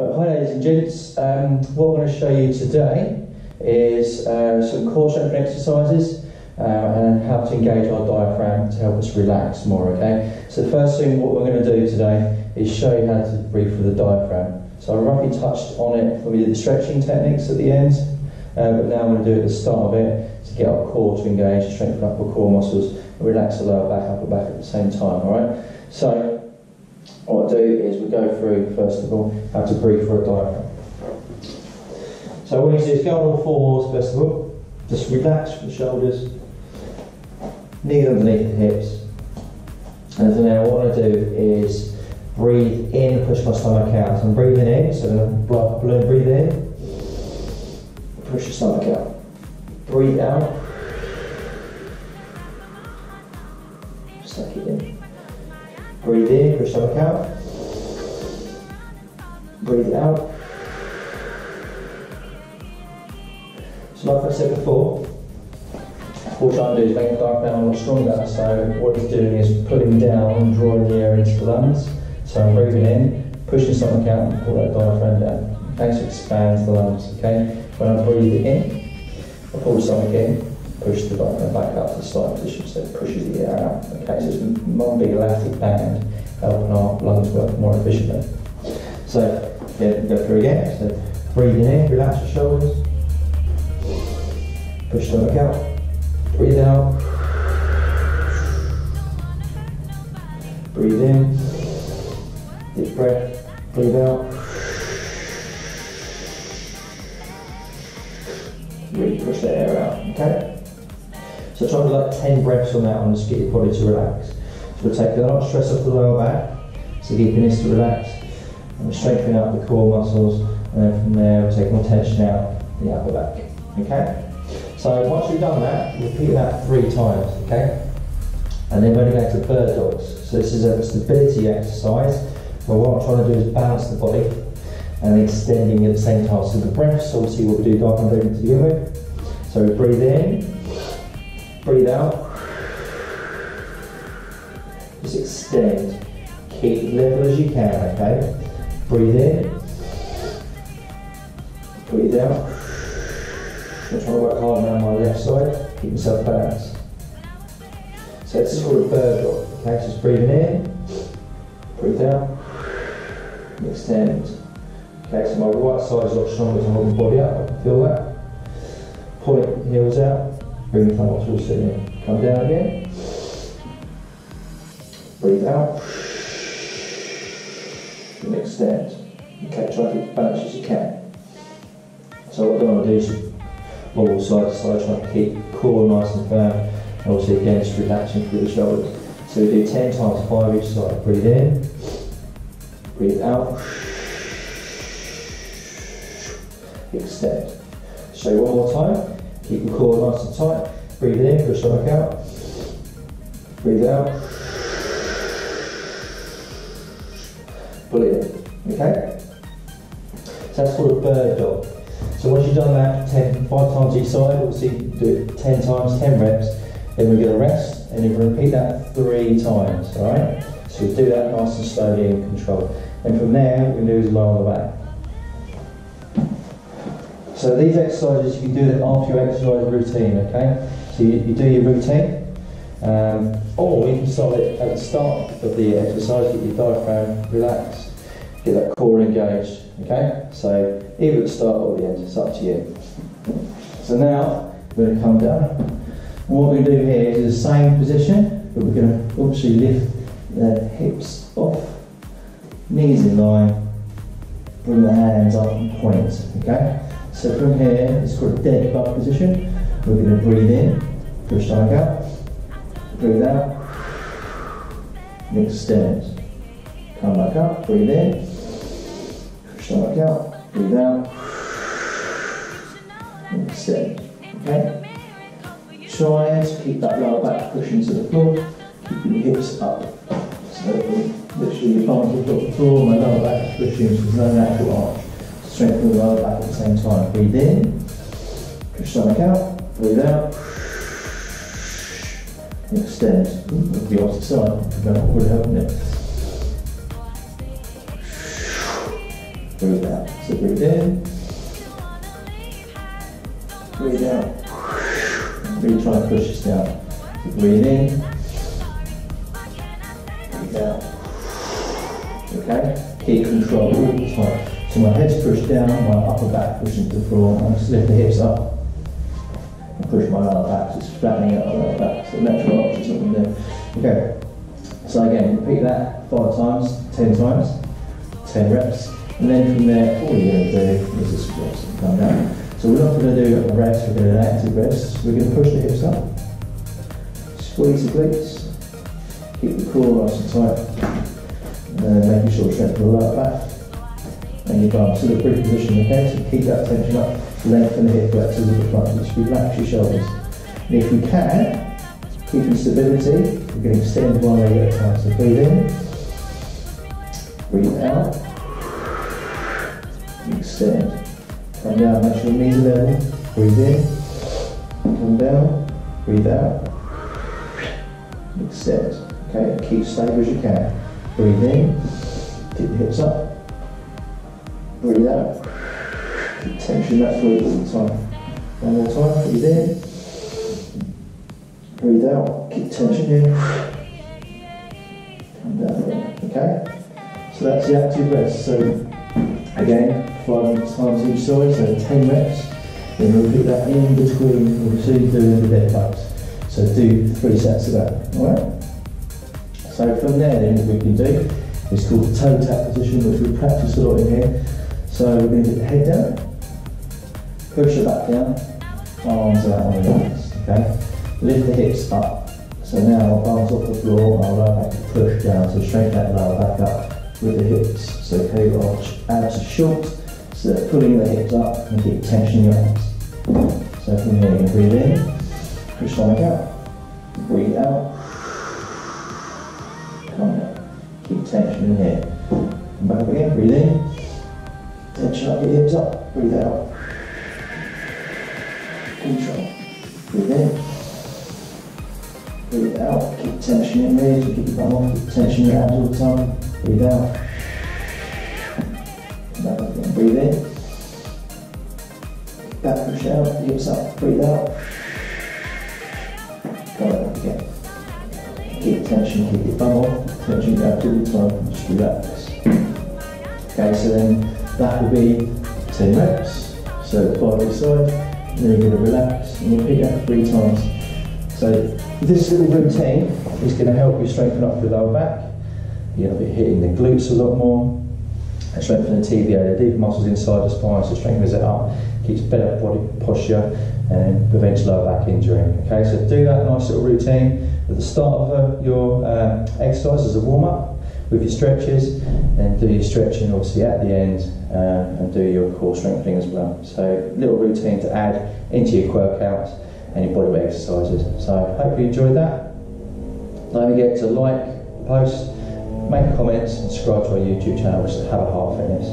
Hi ladies and gents, what I'm going to show you today is some core strength exercises and how to engage our diaphragm to help us relax more, okay? So the first thing what we're going to do today is show you how to breathe through the diaphragm. So I roughly touched on it when we did the stretching techniques at the end, but now I'm going to do it at the start of it to get our core to engage, strengthen upper core muscles, and relax the lower back, upper back at the same time, alright? So what I do is we go through, first of all, how to breathe through a diaphragm. So what you do is go on all fours, first of all. Just relax from the shoulders, knee underneath the hips. And then now what I do is breathe in, push my stomach out. So I'm breathing in, so I'm going to balloon breathe in, push your stomach out. Breathe out, suck it in. Breathe in, push stomach out. Breathe out. So like I said before, what we're trying to do is make the diaphragm a lot stronger. So what it's doing is pulling down and drawing the air into the lungs. So I'm breathing in, pushing stomach out, and pull that diaphragm down. Okay, so it expands the lungs, okay? When I breathe in, I pull the stomach in, push the diaphragm back up to the side position, so it pushes the air out. Okay, so it's one big elastic band helping our lungs work more efficiently. So, yeah, go through again. So, breathing in, relax your shoulders, push stomach out, breathe out, breathe in, deep breath, breathe out, really push the air out, okay? So try to do like 10 breaths on that one, just get your body to relax. So we'll take a lot of stress off the lower back, so keeping this to relax, and we're strengthening up the core muscles, and then from there we'll take more tension out the upper back, okay? So once you've done that, repeat that 3 times, okay? And then we're going to go to bird dogs. So this is a stability exercise, where what I'm trying to do is balance the body, and extending at the same time. So the breaths, obviously what we do diaphragm breathing to begin with. So we breathe in, breathe out, just extend, keep level as you can, okay? Breathe in, breathe out. I'm trying to work hard now on my left side, keep yourself balanced. So this is called a bird dog, okay? So just breathing in, breathe out, and extend. Okay, so my right side is a lot stronger, so I'm holding the body up, I can feel that. Point heels out. Bring the thumb up towards the ceiling. Come down again. Breathe out. And extend. Okay, try to balance as you can. So what I want to do is wobble side to side, trying to keep core nice and firm. And obviously again, just relaxing through the shoulders. So we do 10 times, 5 each side. Breathe in. Breathe out. Extend. Show you one more time. Keep the core nice and tight. Breathe in, push stomach out. Breathe out. Pull it in. Okay? So that's called a bird dog. So once you've done that 5 times each side, obviously do it 10 times, 10 reps. Then we're going to rest and then repeat that 3 times. Alright? So we do that nice and slowly and controlled. And from there, what we do is lower the back. So these exercises, you can do that after your exercise routine, okay? So you do your routine, or you can start it at the start of the exercise, get your diaphragm relaxed, get that core engaged, okay? So either at the start or the end, it's up to you. So now, we're going to come down. What we're going to do here is the same position, but we're going to obviously lift the hips off, knees in line, bring the hands up and point, okay? So from here, it's called a dead bug position. We're going to breathe in, push stomach out, breathe out, and extend. Come back up, breathe in, push stomach out, breathe out, and extend. Okay? Try to keep that lower back pushing to the floor, keeping your hips up. So literally your arms are off the floor, my lower back is pushing, so there's no natural arch. Strengthen the lower back at the same time. Breathe in, push stomach out, breathe out, and extend. Look the opposite side, we're going upward, haven't it? There's that. So breathe in. Breathe out. Really try to push this down. So breathe in. Breathe out. Okay? Keep control all the time. So my head's pushed down, my upper back pushing to the floor. I'm just lift the hips up and push my lower back. So it's flattening out my lower back. So natural option, something there. Okay. So again, repeat that 5 times, 10 times, 10 reps, and then from there, all you're going to do is just squats and come down. So we're not going to do a rest, we're going to do an active rest. We're going to push the hips up, squeeze the glutes, keep the core nice and tight, and then making sure to strengthen the lower back and your bum. So the brief position, okay? So keep that tension up, lengthen the hip flexors at the front, just relax your shoulders. And if we can, keeping stability, we're going to extend one leg at a time. So breathe in, breathe out, extend, come down, make sure your knees are level, breathe in, come down, breathe out, extend, okay, keep stable as you can, breathe in, keep the hips up, breathe out, keep tension that through all the time, one more time, breathe in, breathe out, keep tension in, come down, okay? So that's the active rest. So again, 5 times each side, so 10 reps. Then repeat that in between the two doing the dead ups. So do 3 sets of that, all right? So from there then what we can do is called the toe tap position, which we practice a lot in here. So we're going to get the head down, push the back down, arms out and relax, okay? Lift the hips up. So now our arms off the floor, our lower back to push down. So straighten that lower back up with the hips. So cable arch, abs are short. So they're pulling the hips up and keep tension in your abs. So from here, you can breathe in, push stomach out, breathe out, come down, keep tension in here. Come back up again, breathe in, tension up, your hips up, breathe out, control, breathe in. Breathe out, keep tension in there, keep your bum off, keep tension in your abs all the time. Breathe out. Back up again, breathe in. Back push out, hips up, breathe out. Come up again. Keep tension, keep your bum off, tension in your abs all the time, just relax. Okay, so then that will be 10 reps. So 5 each side, and then you're going to relax, and you repeat that 3 times. So this little routine is going to help you strengthen up the lower back. You're going to be hitting the glutes a lot more and strengthening the tibia, the deeper muscles inside the spine, so strengthens it up, keeps better body posture and prevents lower back injury. Okay, so do that nice little routine at the start of your exercise as a warm-up with your stretches, and do your stretching obviously at the end, and do your core strengthening as well. So little routine to add into your workouts and your bodyweight exercises. So I hope you enjoyed that. Don't forget to like, post, make comments and subscribe to our YouTube channel, which is Have a Hart Fitness.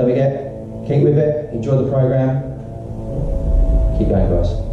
Don't forget, keep with it, enjoy the program, keep going guys.